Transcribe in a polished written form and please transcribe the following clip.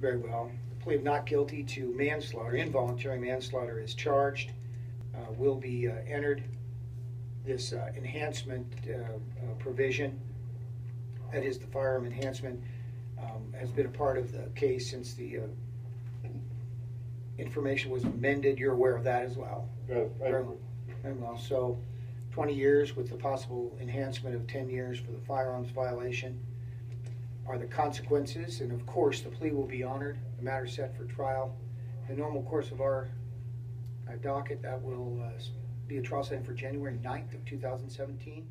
very well. The plea of not guilty to manslaughter, involuntary manslaughter, is charged, will be entered. This enhancement provision, that is the firearm enhancement, has been a part of the case since the information was amended. You're aware of that as well. Very well. So 20 years with the possible enhancement of 10 years for the firearms violation are the consequences, and of course the plea will be honored, the matter set for trial. The normal course of our docket, that will be a trial set for January 9th of 2017.